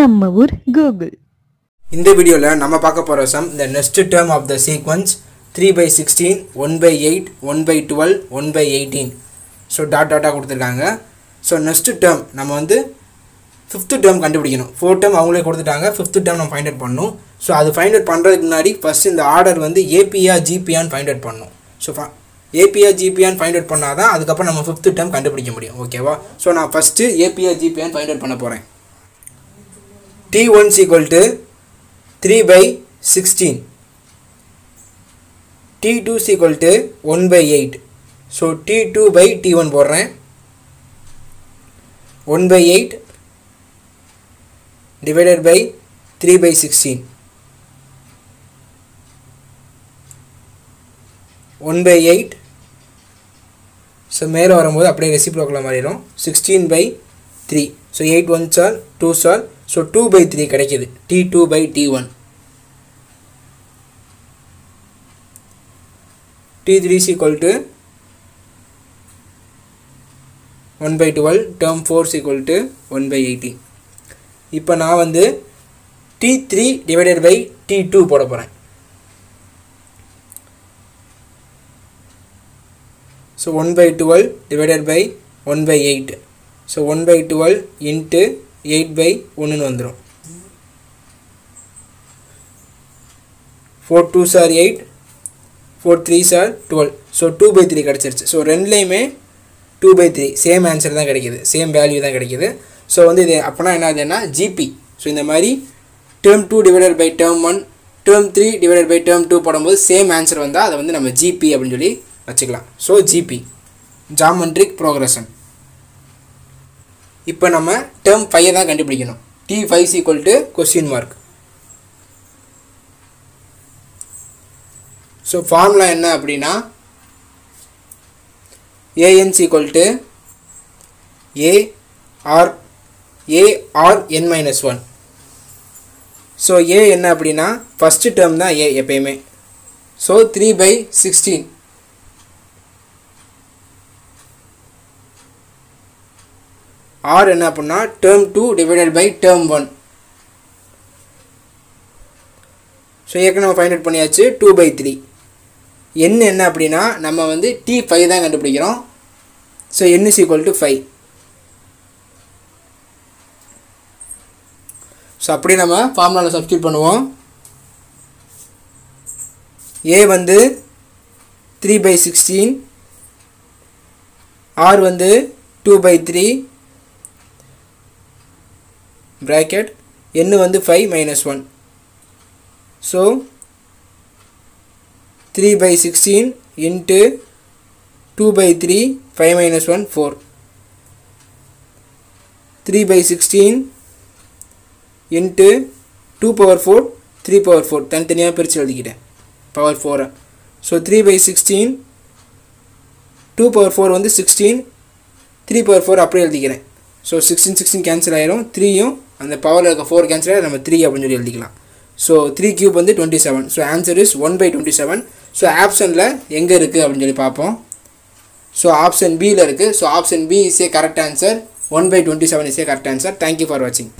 நம்ம ஊர் கூகுள். இந்த வீடியோல நம்ம பார்க்க போற sum the next term of the sequence 3/16 1/8 1/12 1/18 so dot dot கொடுத்திருக்காங்க. So next term நம்ம வந்து 5th term கண்டுபிடிக்கணும். 4th term அவங்களே கொடுத்துட்டாங்க, 5th term நம்ம ஃபைண்ட் அவுட் பண்ணனும். So அது ஃபைண்ட் அவுட் பண்றதுக்கு முன்னாடி ஃபர்ஸ்ட் இந்த ஆர்டர் வந்து APA GPA ன்னு ஃபைண்ட் அவுட் பண்ணனும். So APA GPA ன்னு ஃபைண்ட் அவுட் பண்ணாதான் அதுக்கு அப்புறம் நம்ம 5th term கண்டுபிடிக்க முடியும். ஓகேவா? So நான் ஃபர்ஸ்ட் APA GPA ன்னு ஃபைண்ட் அவுட் பண்ண போறேன். T1 equal to 3/16, T2 equal to 1/8. So T2 by T1 போடுறேன், 1/8 divided by 3/16. 1/8 so மேலே வரும்போது அப்படியே ரெசிப்ரோக்கல் மாறிடும், 16/3. So 8 ones are 2s are, so 2/3 கிடைக்குது. T2 by T1. T3 is equal to 1/12, term 4 is equal to 1/18. இப்போ நான் வந்து T3 divided by T2 போட போகிறேன். So 1/12 divided by 1/8. So 1/12 into 8/1 வந்துடும். 4 2s are 8, 4 3s are 12. So 2/3 கிடைச்சிருச்சு. So ரெண்டுலேயுமே 2/3 same answer தான் கிடைக்கிது, சேம் வேல்யூ தான் கிடைக்கிது. ஸோ வந்து இது அப்படின்னா என்ன ஆகுதுன்னா ஜிபி. ஸோ இந்த மாதிரி term 2 divided by term 1, term 3 divided by term 2 போடும்போது சேம் ஆன்சர் வந்தால் அதை வந்து நம்ம ஜிபி அப்படின்னு சொல்லி வச்சுக்கலாம். So GP geometric progression. இப்போ நம்ம டேர்ம் 5 தான் கண்டுபிடிக்கணும். T5 equal to question mark. So formula என்ன அப்படின்னா AN equal to AR n-1. So A என்ன அப்படின்னா ஃபஸ்ட்டு டேர்ம் தான் A எப்பயுமே. ஸோ 3/16 R என்ன அப்படின்னா term 2 divided by term 1. So ஏற்கனவே நம்ம ஃபைண்ட் அவுட் பண்ணியாச்சு 2/3. N என்ன அப்படின்னா நம்ம வந்து T5 தான் கண்டுபிடிக்கிறோம். So N is equal to 5. So அப்படி நம்ம ஃபார்முலாவில் சப்ஸ்டியூட் பண்ணுவோம். A வந்து 3/16, R வந்து 2/3 bracket, n வந்து 5 - 1. So 3/16 into 2/3 5 - 1 4. 3/16 into 2/4 3/4 தனித்தனியாக பிரித்து எழுதிக்கிட்டேன் பவர் 4. ஸோ 3/16 2/4 வந்து 16, 3/4 அப்படியே எழுதிக்கிறேன். ஸோ 16 கேன்சல் ஆகிடும், 3யும் அந்த பவரில் இருக்க 4 கேன்சல் ஆகிடும், நம்ம 3 அப்படின்னு சொல்லி எழுதிக்கலாம். ஸோ 3³ வந்து 27. So answer is 1/27. ஸோ ஆப்ஷனில் எங்கே இருக்குது அப்படின்னு சொல்லி பார்ப்போம். ஸோ ஆப்ஷன் பியில் இருக்குது. So option B is a correct answer. 1/27 is a correct answer. Thank you for வாட்சிங்.